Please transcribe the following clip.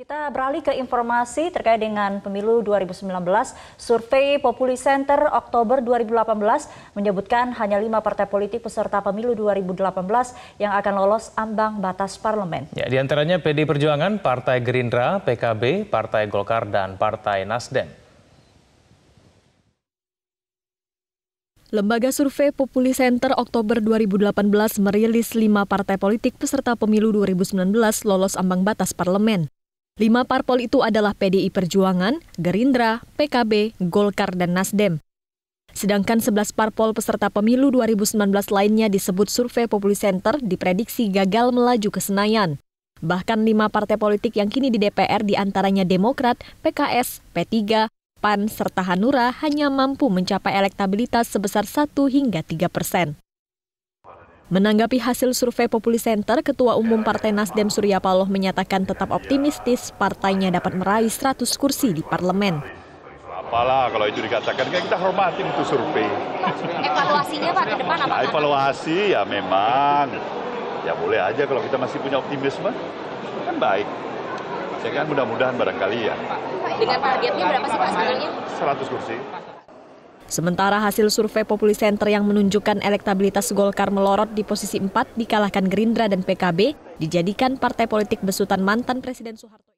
Kita beralih ke informasi terkait dengan pemilu 2019. Survei Populi Center Oktober 2018 menyebutkan hanya 5 partai politik peserta pemilu 2018 yang akan lolos ambang batas parlemen. Ya, di antaranya PDI Perjuangan, Partai Gerindra, PKB, Partai Golkar, dan Partai Nasdem. Lembaga Survei Populi Center Oktober 2018 merilis 5 partai politik peserta pemilu 2019 lolos ambang batas parlemen. 5 parpol itu adalah PDI Perjuangan, Gerindra, PKB, Golkar, dan Nasdem. Sedangkan 11 parpol peserta pemilu 2019 lainnya disebut Survei Populi Center diprediksi gagal melaju ke Senayan. Bahkan 5 partai politik yang kini di DPR diantaranya Demokrat, PKS, P3, PAN serta Hanura hanya mampu mencapai elektabilitas sebesar 1 hingga 3%. Menanggapi hasil survei Populi Center, Ketua Umum Partai Nasdem Surya Paloh menyatakan tetap optimistis partainya dapat meraih 100 kursi di parlemen. Apalah kalau itu dikatakan, kita hormatin itu survei. Evaluasinya Pak ke depan apa? Nah, evaluasi ya memang, ya boleh aja kalau kita masih punya optimisme, kan baik. Saya kan mudah-mudahan barangkali ya. Dengan targetnya berapa sih Pak sebenarnya? 100 kursi. Sementara hasil survei Populi Center yang menunjukkan elektabilitas Golkar melorot di posisi 4 dikalahkan Gerindra dan PKB dijadikan partai politik besutan mantan Presiden Soeharto.